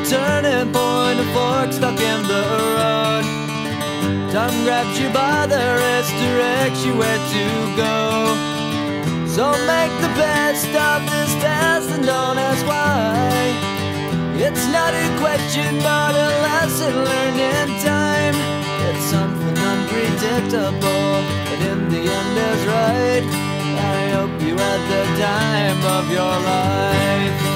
a turning point, a fork stuck in the road. Time grabs you by the wrist, directs you where to go. So make the best of this test and don't ask why. It's not a question but a lesson learned in time. It's something unpredictable, but in the end is right. I hope you had the time of your life.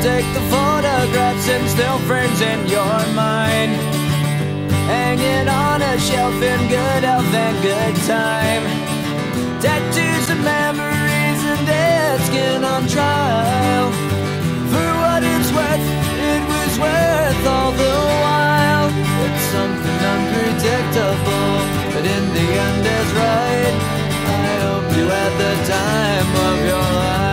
Take the photographs and still frames in your mind, hanging on a shelf in good health and good time. Tattoos of memories and dead skin on trial. For what it's worth, it was worth all the while. It's something unpredictable, but in the end it's right. I hope you had the time of your life.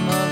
of your life.